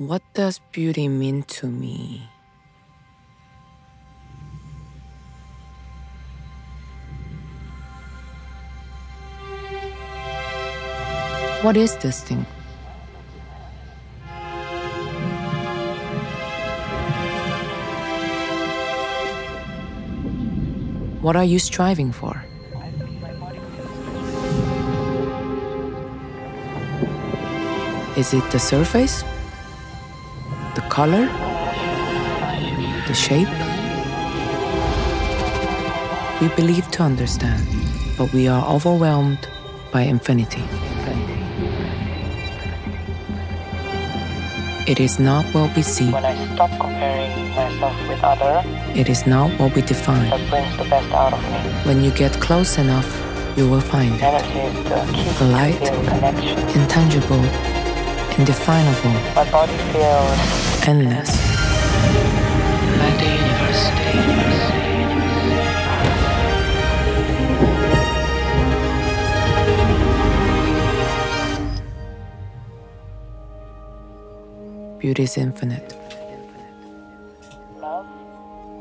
What does beauty mean to me? What is this thing? What are you striving for? Is it the surface? The color? The shape? We believe to understand, but we are overwhelmed by infinity. It is not what we see. When I stop comparing myself with others, it is not what we define. That brings the best out of me. When you get close enough, you will find it. Energy is the key to light, connection. Intangible, indefinable, my body feels endless. Like the universe. Beauty is infinite. Love,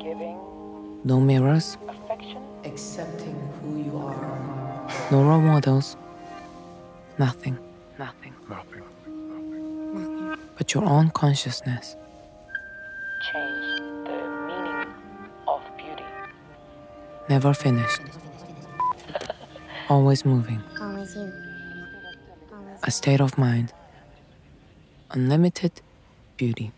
giving, no mirrors, affection, accepting who you are, no role models, nothing. But your own consciousness. Change the meaning of beauty. Never finished. Always moving. Always you. Always. A state of mind. Unlimited beauty.